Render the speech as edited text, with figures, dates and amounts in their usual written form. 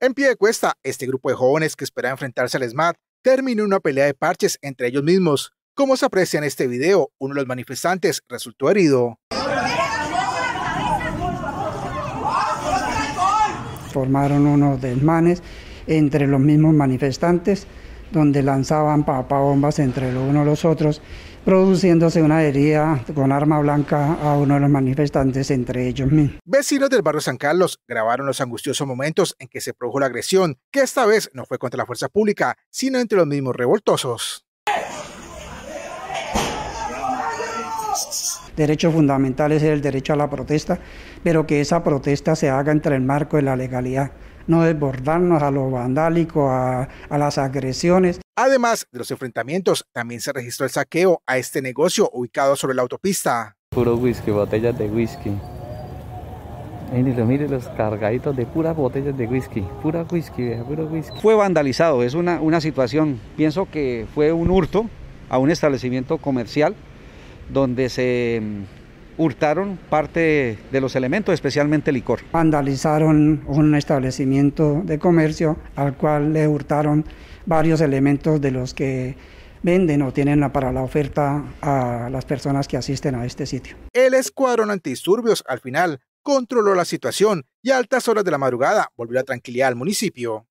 En Piedecuesta, este grupo de jóvenes que esperaba enfrentarse al ESMAD terminó una pelea de parches entre ellos mismos. Como se aprecia en este video, uno de los manifestantes resultó herido. Formaron unos desmanes entre los mismos manifestantes, donde lanzaban papabombas entre los unos los otros, produciéndose una herida con arma blanca a uno de los manifestantes entre ellos mismos. Vecinos del barrio San Carlos grabaron los angustiosos momentos en que se produjo la agresión, que esta vez no fue contra la fuerza pública, sino entre los mismos revoltosos. Derechos fundamentales es el derecho a la protesta, pero que esa protesta se haga entre el marco de la legalidad, no desbordarnos a lo vandálico, a las agresiones. Además de los enfrentamientos, también se registró el saqueo a este negocio ubicado sobre la autopista. Puro whisky, botellas de whisky. Miren los cargaditos de puras botellas de whisky, pura whisky, puro whisky. Fue vandalizado, es una situación, pienso que fue un hurto a un establecimiento comercial, donde se hurtaron parte de los elementos, especialmente licor. Vandalizaron un establecimiento de comercio al cual le hurtaron varios elementos de los que venden o tienen para la oferta a las personas que asisten a este sitio. El escuadrón antidisturbios al final controló la situación y a altas horas de la madrugada volvió la tranquilidad al municipio.